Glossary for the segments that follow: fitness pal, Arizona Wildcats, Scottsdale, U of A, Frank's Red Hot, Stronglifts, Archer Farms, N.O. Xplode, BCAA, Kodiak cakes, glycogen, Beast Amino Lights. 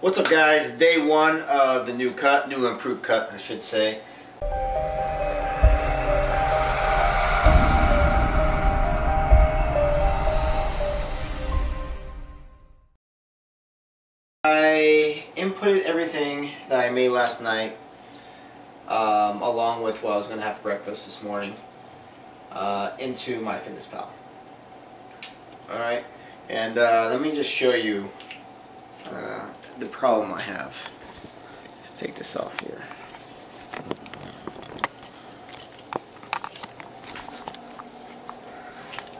What's up, guys? Day one of the new cut, new improved cut, I should say. I inputted everything that I made last night, along with what I was going to have for breakfast this morning, into my fitness pal. Alright, and let me just show you the problem I have. Let's take this off here.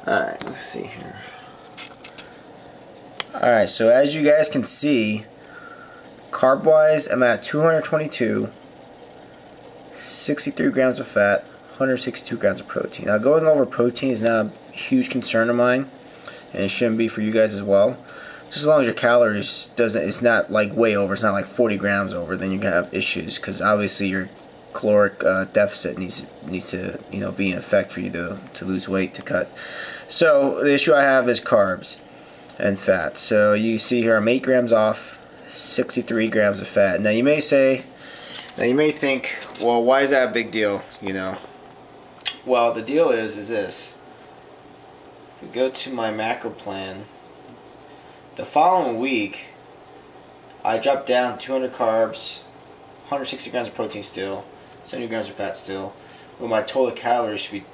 Alright, let's see here. Alright, so as you guys can see, carb wise, I'm at 222, 63 grams of fat, 162 grams of protein. Now, going over protein is not a huge concern of mine, and it shouldn't be for you guys as well. Just as long as your calories doesn't, it's not like way over, it's not like 40 grams over, then you're gonna have issues, because obviously your caloric deficit needs to be in effect for you to lose weight, to cut. So the issue I have is carbs and fat. So you see here, I'm 8 grams off, 63 grams of fat. Now you may say, now you may think, well, why is that a big deal? You know, well, the deal is this. If we go to my macro plan, the following week, I dropped down 200 carbs, 160 grams of protein still, 70 grams of fat still. Well, my total calories should be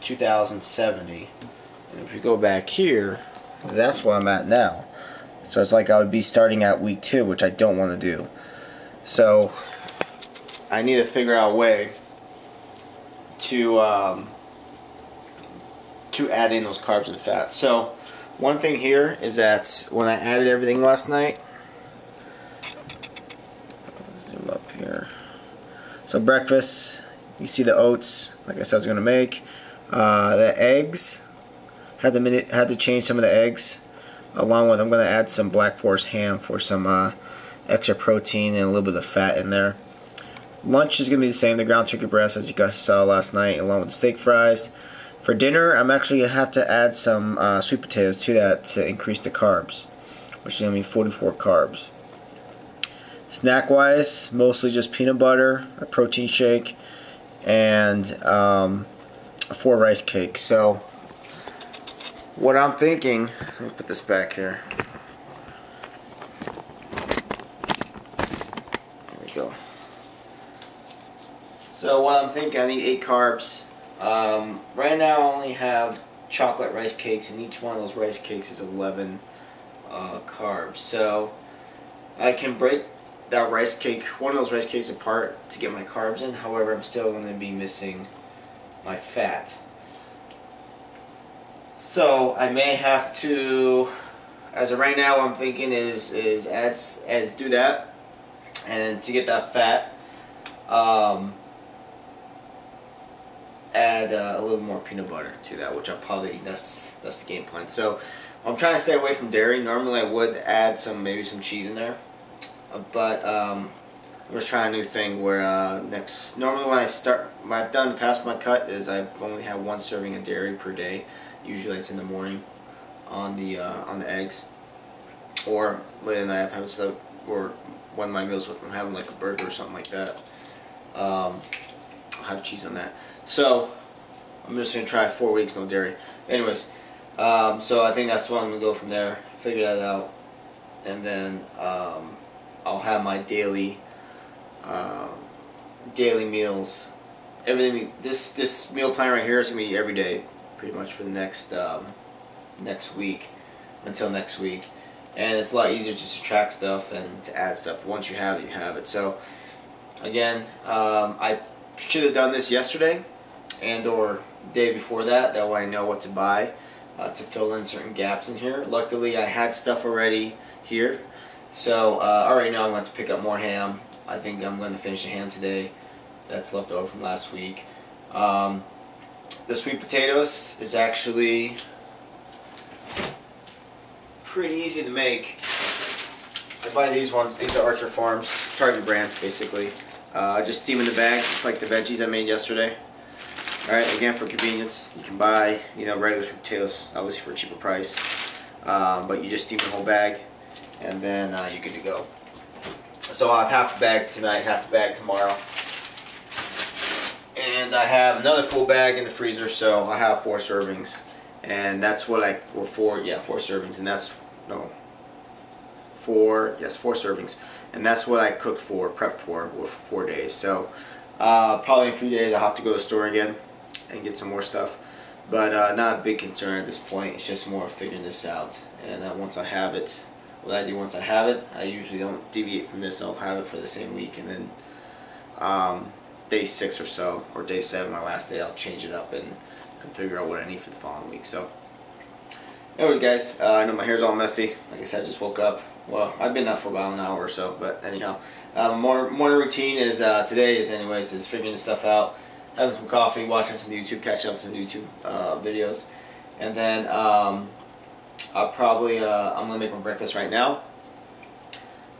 2,070. And if we go back here, that's where I'm at now. So it's like I would be starting at week 2, which I don't want to do. So I need to figure out a way to add in those carbs and fat. So one thing here is that when I added everything last night, let's zoom up here. So breakfast, you see the oats, like I said I was gonna make. The eggs, had to change some of the eggs. Along with, I'm gonna add some Black Forest ham for some extra protein and a little bit of fat in there. Lunch is gonna be the same, the ground turkey breast as you guys saw last night, along with the steak fries. For dinner, I'm actually going to have to add some sweet potatoes to that to increase the carbs, which is going to be 44 carbs. Snack-wise, mostly just peanut butter, a protein shake, and 4 rice cakes. So what I'm thinking, let me put this back here. There we go. So what I'm thinking, I need 8 carbs. Right now I only have chocolate rice cakes, and each one of those rice cakes is 11 carbs. So I can break that rice cake, one of those rice cakes, apart to get my carbs in. However, I'm still going to be missing my fat. So I may have to, as of right now, what I'm thinking is add do that, and to get that fat, add a little more peanut butter to that, which I'll probably, that's the game plan. So I'm trying to stay away from dairy. Normally I would add some, maybe some cheese in there, but I'm just trying a new thing where normally when I start, when I've done past my cut, is I've only had 1 serving of dairy per day. Usually it's in the morning on the eggs, or late at night I've had stuff, or one of my meals I'm having like a burger or something like that. I'll have cheese on that. So I'm just gonna try 4 weeks no dairy. Anyways, so I think that's what I'm gonna go from there. Figure that out, and then I'll have my daily daily meals. Everything, this meal plan right here is gonna be every day, pretty much for the next next week, until next week. And it's a lot easier just to track stuff and to add stuff. Once you have it, you have it. So again, I should have done this yesterday and or day before that. That way I know what to buy to fill in certain gaps in here. Luckily I had stuff already here, so I already know I'm going to pick up more ham. I think I'm going to finish the ham today that's left over from last week. The sweet potatoes is actually pretty easy to make. I buy these ones. These are Archer Farms, Target brand basically. Just steam in the bag, just like the veggies I made yesterday. Alright, again, for convenience, you can buy, regular sweet potatoes, obviously for a cheaper price. But you just steam the whole bag, and then you're good to go. So I'll have half a bag tonight, half a bag tomorrow. And I have another full bag in the freezer, so I have 4 servings. And that's what I, or 4 servings, and that's, no, 4 servings. And that's what I cooked for, prepped for 4 days. So probably in a few days I'll have to go to the store again and get some more stuff. But not a big concern at this point. It's just more figuring this out. And once I have it, what I do once I have it, I usually don't deviate from this. I'll have it for the same week, and then day 6 or so, or day 7, my last day, I'll change it up and figure out what I need for the following week. So, anyways, guys, I know my hair's all messy. Like I said, I just woke up. Well, I've been up for about an hour or so, but anyhow, morning routine is today is figuring this stuff out. Having some coffee, watching some YouTube, catching up some YouTube videos, and then I'll probably I'm gonna make my breakfast right now.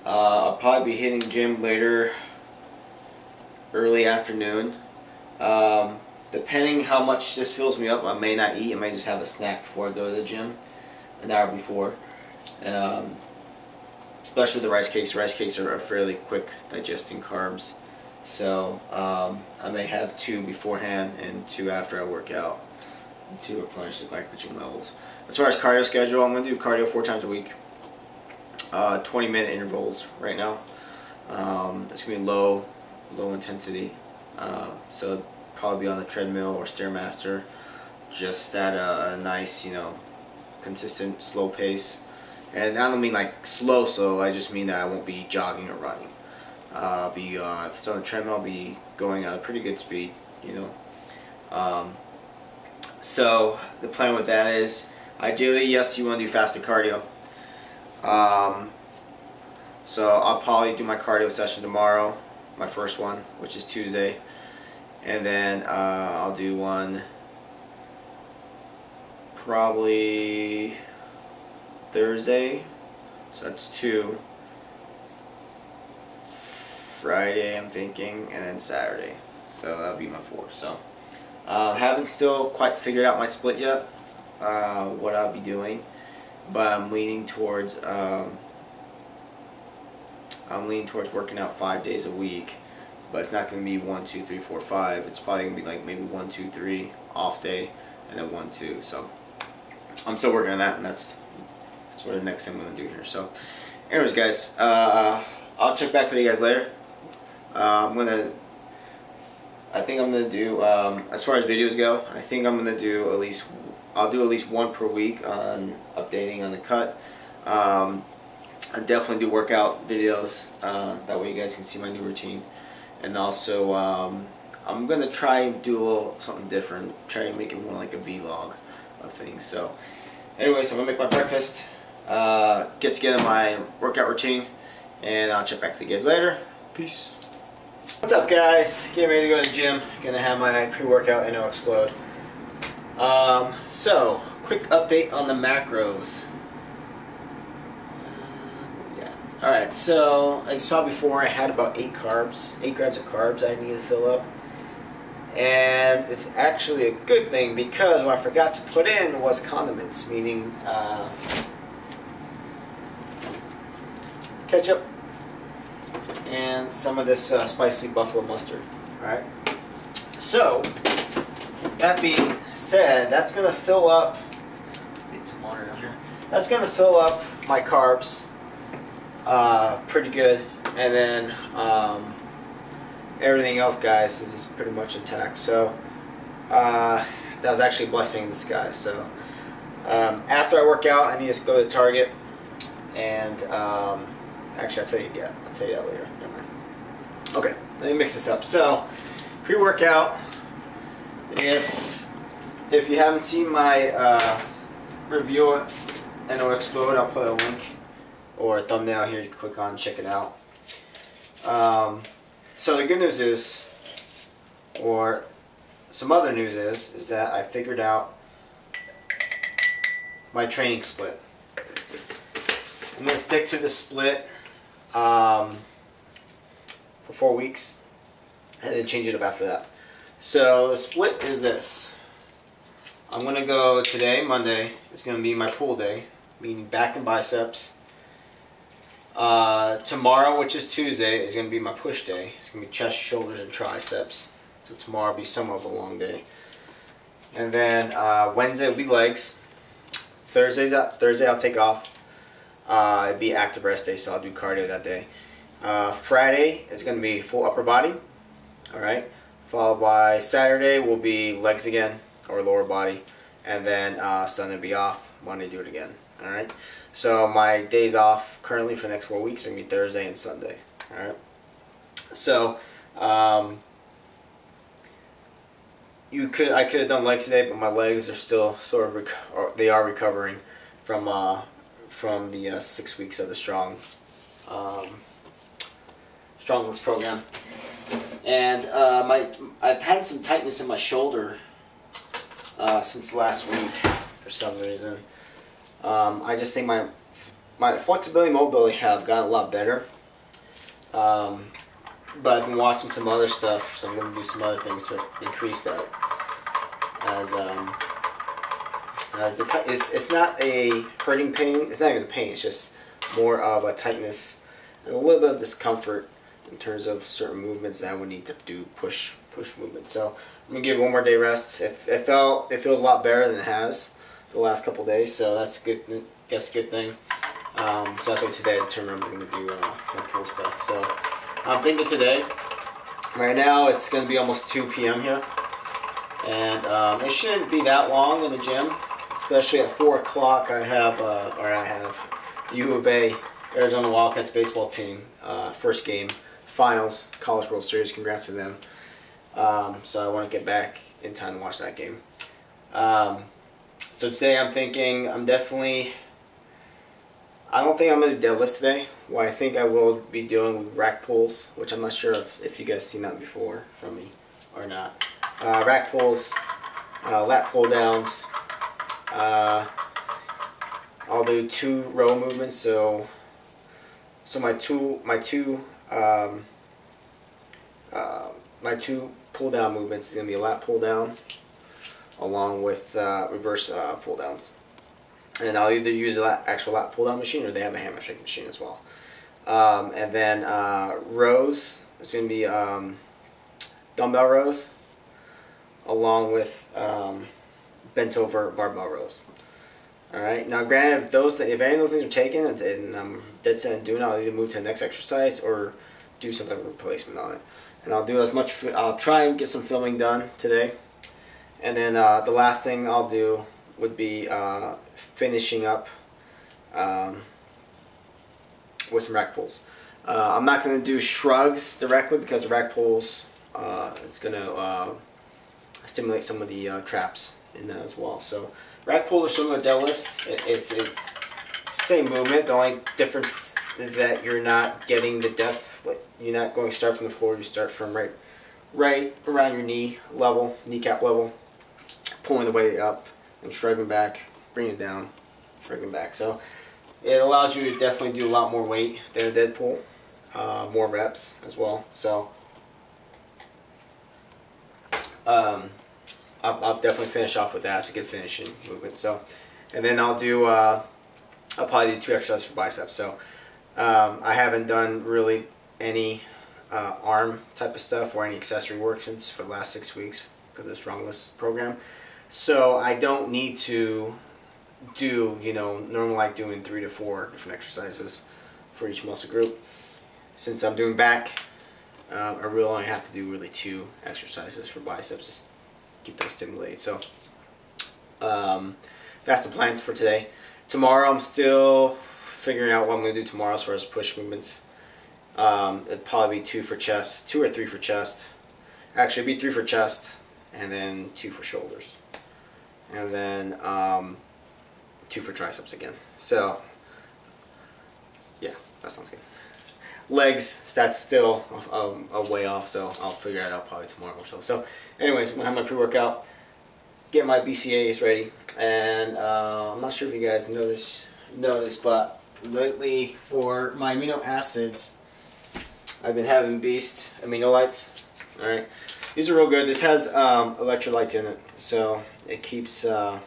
I'll probably be hitting gym later, early afternoon. Depending how much this fills me up, I may not eat. I may just have a snack before I go to the gym, an hour before. Especially with the rice cakes. Rice cakes are fairly quick digesting carbs. So I may have 2 beforehand and 2 after I work out to replenish the glycogen levels. As far as cardio schedule, I'm going to do cardio 4 times a week, 20-minute intervals right now. It's going to be low intensity, so probably be on the treadmill or Stairmaster, just at a nice, consistent slow pace. And I don't mean like slow, so I just mean that I won't be jogging or running. If it's on a treadmill, I'll be going at a pretty good speed, so the plan with that is, ideally, yes, you want to do fasted cardio. So I'll probably do my cardio session tomorrow, my first one, which is Tuesday, and then I'll do one probably Thursday, so that's 2. Friday, I'm thinking, and then Saturday, so that'll be my 4. So haven't still quite figured out my split yet, what I'll be doing, but I'm leaning towards working out 5 days a week, but it's not going to be 1, 2, 3, 4, 5. It's probably going to be like maybe 1, 2, 3 off day, and then 1, 2. So I'm still working on that, and that's sort of the next thing I'm going to do here. So anyways, guys, I'll check back with you guys later. I think I'm gonna do as far as videos go, I think I'm gonna do at least one per week on updating on the cut. I definitely do workout videos, that way you guys can see my new routine. And also I'm gonna try and do a little something different, try and make it more like a vlog of things. So anyways, I'm gonna make my breakfast, get together my workout routine, and I'll check back with you guys later. Peace. What's up, guys? Getting ready to go to the gym. Gonna have my pre-workout N.O. Xplode. So, quick update on the macros. Alright, so as you saw before, I had about 8 grams of carbs I needed to fill up. And it's actually a good thing, because what I forgot to put in was condiments, meaning ketchup, and some of this spicy buffalo mustard. Alright, so that being said, that's going to fill up, get some water down here, that's going to fill up my carbs pretty good, and then everything else, guys, is just pretty much intact. So that was actually a blessing in disguise. So after I work out, I need to go to Target, and actually, I'll tell you that later. Never mind. Okay, let me mix this up. So, pre-workout. If you haven't seen my review of N.O. Xplode, I'll put a link or a thumbnail here. You click on, check it out. So the good news is, or some other news is that I figured out my training split. I'm gonna stick to the split for 4 weeks, and then change it up after that. So the split is this. I'm gonna go today, Monday, it's gonna be my pull day, meaning back and biceps. Tomorrow, which is Tuesday, is going to be my push day. It's going to be chest, shoulders, and triceps. So tomorrow will be somewhat of a long day. And then Wednesday will be legs. Thursday I'll take off. It'll be active rest day, so I'll do cardio that day. Friday is going to be full upper body. Alright. Followed by Saturday will be legs again, or lower body. And then Sunday will be off. Monday do it again. Alright. So my days off currently for the next 4 weeks are going to be Thursday and Sunday. Alright. So I could have done legs today, but my legs are still sort of recovering from the 6 weeks of the Stronglifts program. And I've had some tightness in my shoulder since last week for some reason. I just think my flexibility and mobility have gotten a lot better. But I've been watching some other stuff, so I'm going to do some other things to increase that. It's not a hurting pain, it's not even a pain, it's just more of a tightness and a little bit of discomfort in terms of certain movements that I would need to do push movements. So I'm going to give it one more day rest. It feels a lot better than it has the last couple days, so that's a good thing. So that's what today I determined I'm going to do my pool stuff. So I'm thinking today, right now it's going to be almost 2 p.m. here, and it shouldn't be that long in the gym, especially at 4 o'clock I have U of A, Arizona Wildcats baseball team, first game, finals, College World Series, congrats to them. So I want to get back in time to watch that game. So today I'm thinking I don't think I'm going to do deadlifts today. What I think I will be doing with rack pulls, which I'm not sure if you guys seen that before from me or not. Rack pulls, lat pull downs. I'll do 2 row movements. So my two pull down movements is going to be a lat pull down, along with reverse pull downs. And I'll either use the actual lat pull-down machine, or they have a hammer strength machine as well. And then rows, it's going to be dumbbell rows, along with bent over barbell rows. All right. Now, granted, if any of those things are taken and I'm dead set on doing it, I'll either move to the next exercise or do some type of replacement on it. And I'll do as much. I'll try and get some filming done today. And then the last thing I'll do would be finishing up with some rack pulls. I'm not going to do shrugs directly because the rack pulls is going to stimulate some of the traps in that as well. So rack pulls are similar to deadlifts. It's same movement. The only difference is that you're not getting the depth. You're not going to start from the floor. You start from right around your knee level, kneecap level, pulling the weight up and shrugging back, bring it down, shrugging back. So it allows you to definitely do a lot more weight than a dead pull, more reps as well. So I'll definitely finish off with that. It's a good finishing movement. So, and then I'll probably do 2 exercises for biceps. So I haven't done really any arm type of stuff or any accessory work since for the last 6 weeks because of the Stronglifts program. So I don't need to do, normally like doing 3 to 4 different exercises for each muscle group. Since I'm doing back, I really only have to do 2 exercises for biceps, just keep those stimulated. So that's the plan for today. Tomorrow I'm still figuring out what I'm going to do tomorrow as far as push movements. It'd probably be 2 or 3 for chest. Actually, it'd be 3 for chest and then 2 for shoulders. And then 2 for triceps again. So yeah, that sounds good. Legs, that's still a way off, so I'll figure it out probably tomorrow or so. So anyways, I'm going to have my pre-workout, get my BCAAs ready, and I'm not sure if you guys know this, but lately for my amino acids, I've been having Beast Amino Lights. Alright, these are real good. This has electrolytes in it, so it keeps you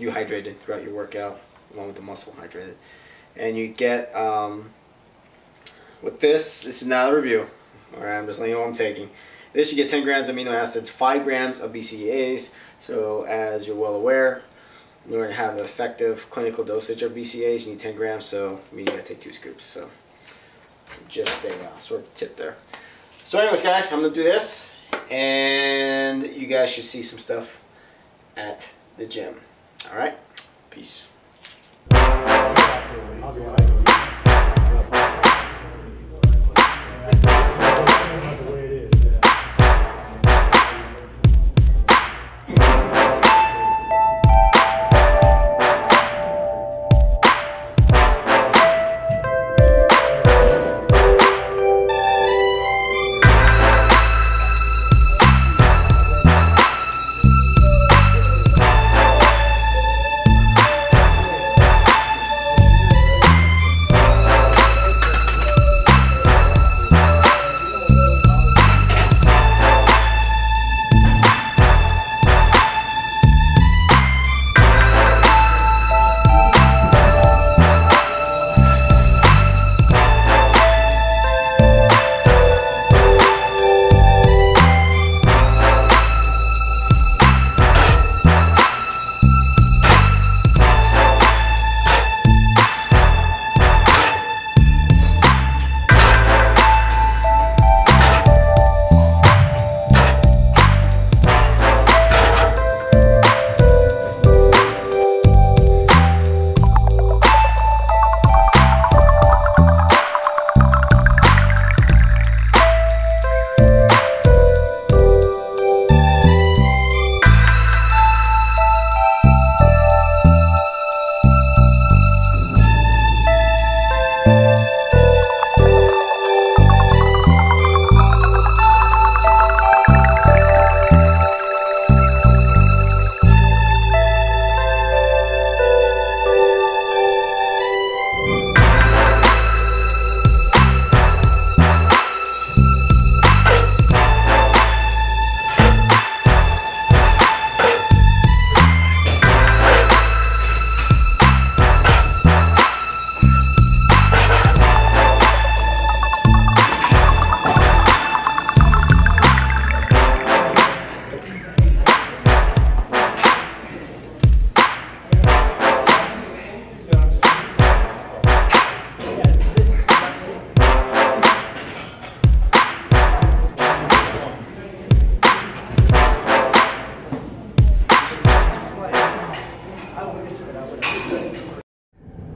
hydrated throughout your workout, along with the muscle hydrated. And you get, with this is not a review. Alright, I'm just letting you know what I'm taking. This, you get 10 grams of amino acids, 5 grams of BCAAs. So as you're well aware, in order to have an effective clinical dosage of BCAAs, you need 10 grams, so you gotta take 2 scoops. So just a sort of tip there. So anyways, guys, I'm gonna do this, and you guys should see some stuff at the gym. All right, peace.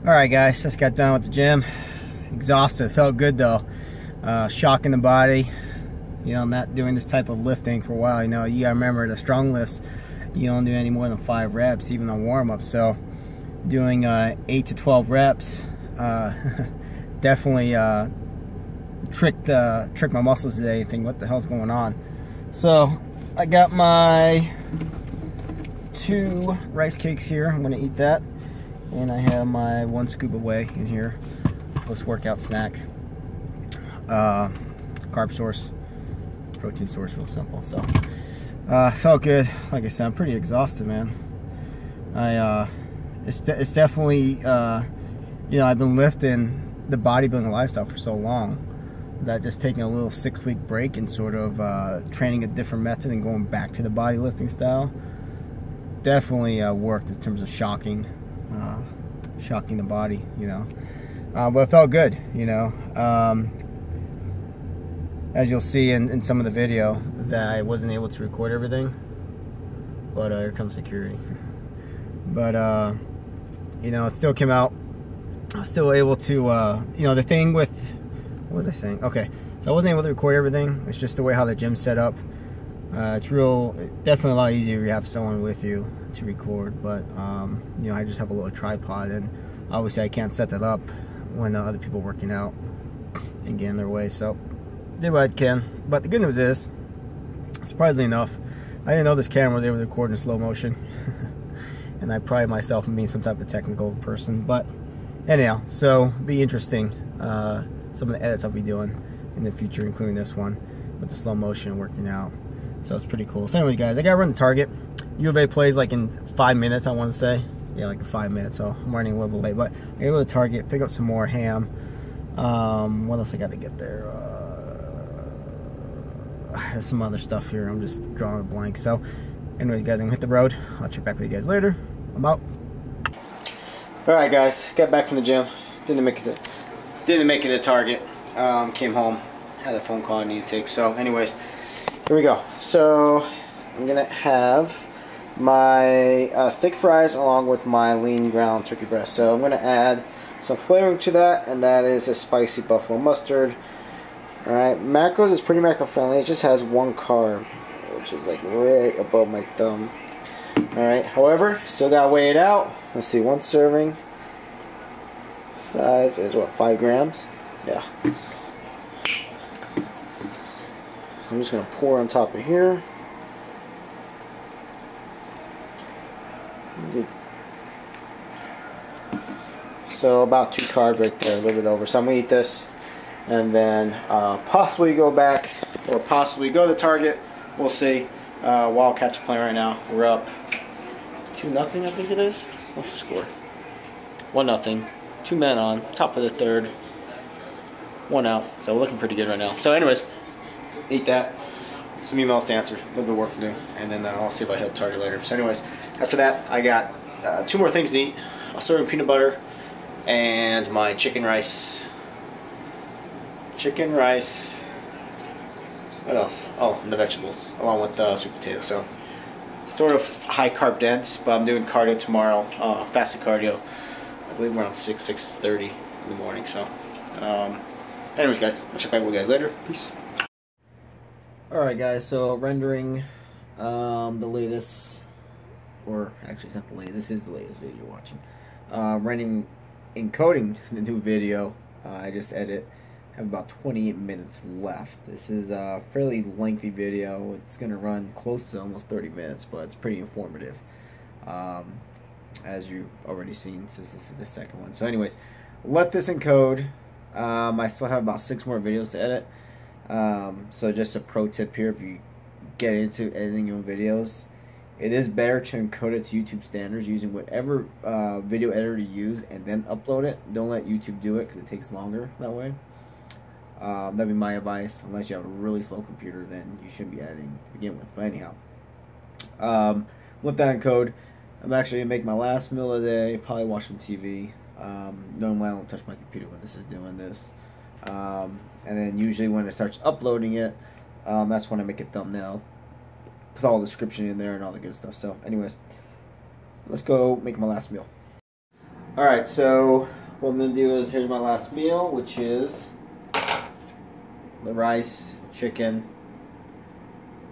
Alright guys, just got done with the gym. Exhausted, felt good though. Shock in the body. You know, not doing this type of lifting for a while. You know, you gotta remember the strong lifts, you don't do any more than 5 reps, even on warm up. So, doing 8 to 12 reps definitely tricked my muscles today. Thinking, what the hell's going on? So, I got my 2 rice cakes here. I'm gonna eat that. And I have my 1 scoop of whey in here, plus workout snack. Carb source, protein source, real simple. So, felt good. Like I said, I'm pretty exhausted, man. It's definitely, you know, I've been lifting the bodybuilding lifestyle for so long that just taking a little 6-week break and sort of training a different method and going back to the body lifting style definitely worked in terms of shocking the body, you know, but it felt good, you know. As you'll see in some of the video, that I wasn't able to record everything, but here comes security. But you know, it still came out. I was still able to, you know, the thing with, what was I saying? Okay, so I wasn't able to record everything. It's just the way how the gym's set up. It's real, definitely a lot easier if you have someone with you to record, but you know, I just have a little tripod, and obviously I can't set that up when other people are working out and getting their way. So did what I can, but the good news is, surprisingly enough, I didn't know this camera was able to record in slow motion, and I pride myself on being some type of technical person. But anyhow, so be interesting some of the edits I'll be doing in the future, including this one with the slow motion working out. So it's pretty cool. So anyway, guys, I gotta run to Target. U of A plays like in 5 minutes, I want to say. yeah, like 5 minutes, so I'm running a little bit late. But I go to Target, pick up some more ham. What else I got to get there? There's some other stuff here. I'm just drawing a blank. So, anyways, guys, I'm gonna hit the road. I'll check back with you guys later. I'm out. All right, guys, got back from the gym. Didn't make it to Target. Came home. Had a phone call I need to take. So, anyways, here we go. So, I'm gonna have my steak fries along with my lean ground turkey breast. So, I'm gonna add some flavoring to that, and that is a spicy buffalo mustard. Alright, macros is pretty macro friendly. It just has one carb, which is like right above my thumb. Alright, however, still gotta weigh it out. Let's see, one serving size is what, 5 grams? Yeah. So I'm just gonna pour on top of here. So about 2 carbs right there, a little bit over. So I'm gonna eat this, and then possibly go back, or possibly go to Target. We'll see. Wildcats are playing right now. We're up 2-0, I think it is. What's the score? 1-0. 2 men on, top of the third. 1 out. So we're looking pretty good right now. So anyways, eat that. Some emails to answer, a little bit of work to do, and then I'll see if I hit Target later. So anyways, after that, I got 2 more things to eat. A serving peanut butter and my chicken rice. What else? Oh, and the vegetables, along with sweet potatoes. So, sort of high carb dense, but I'm doing cardio tomorrow, fasted cardio. I believe around 6:30 in the morning. So, anyways, guys, I'll check back with you guys later. Peace. All right, guys. So rendering the latest, or actually, it's not the latest. This is the latest video you're watching. Rendering, encoding the new video. I just edit. Have about 28 minutes left. This is a fairly lengthy video. It's gonna run close to almost 30 minutes, but it's pretty informative, as you've already seen, since this is the second one. So anyways, let this encode. I still have about 6 more videos to edit, so just a pro tip here: if you get into editing your own videos, it is better to encode it to YouTube standards using whatever video editor you use, and then upload it. Don't let YouTube do it, because it takes longer that way. That'd be my advice. Unless you have a really slow computer, then you shouldn't be editing to begin with. But anyhow, with that encode, I'm actually gonna make my last meal of the day. Probably watch some TV. Normally I don't touch my computer when this is doing this. And then usually when it starts uploading it, that's when I make a thumbnail, put all the description in there and all the good stuff. So, anyways, let's go make my last meal. All right. So what I'm gonna do is, here's my last meal, which is the rice, chicken,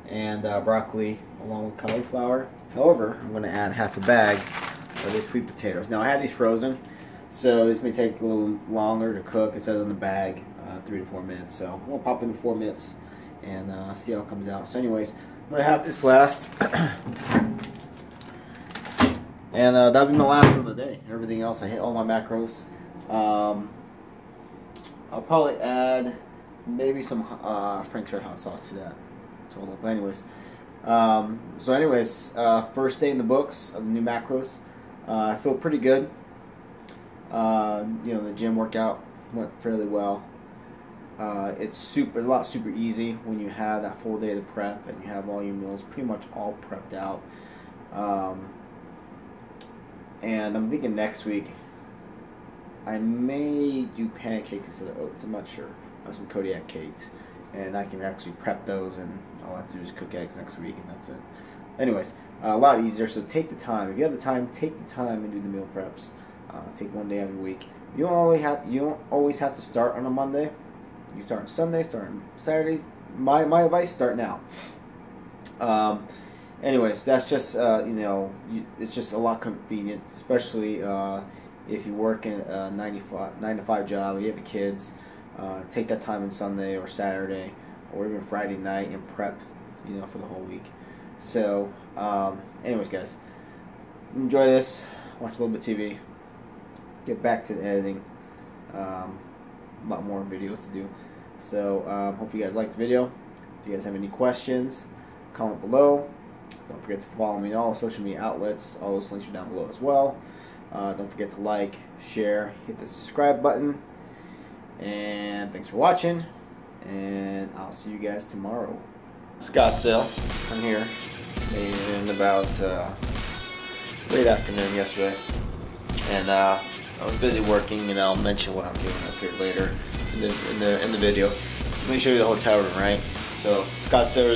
and broccoli, along with cauliflower. However, I'm going to add half a bag of these sweet potatoes. Now, I had these frozen, so these may take a little longer to cook. It says in the bag 3 to 4 minutes, so we'll pop in 4 minutes and see how it comes out. So anyways, I'm going to have this last, and that'll be my last of the day. Everything else, I hit all my macros. I'll probably add maybe some Frank's Red Hot sauce to that total. But anyways, first day in the books of the new macros. I feel pretty good. The gym workout went fairly well. It's a lot super easy when you have that full day to prep and you have all your meals pretty much all prepped out. And I'm thinking next week I may do pancakes instead of oats. I'm not sure. Some Kodiak cakes, and I can actually prep those, and all I have to do is cook eggs next week, and that's it. Anyways, a lot easier, so take the time. If you have the time, take the time and do the meal preps. Take 1 day every week. You don't always have to start on a Monday. You start on Sunday, start on Saturday. My advice, start now. Anyways, that's just it's just a lot convenient, especially if you work in a 9 to 5 job, you have kids. Take that time on Sunday or Saturday or even Friday night and prep, for the whole week. So, anyways, guys, enjoy this. Watch a little bit of TV. Get back to the editing. A lot more videos to do. So, hope you guys liked the video. If you guys have any questions, comment below. Don't forget to follow me on all social media outlets. All those links are down below as well. Don't forget to like, share, hit the subscribe button. And thanks for watching. And I'll see you guys tomorrow. Scottsdale, I'm here. And about late afternoon yesterday. And I was busy working, and I'll mention what I'm doing up here later in the video. Let me show you the hotel room, right? So Scottsdale.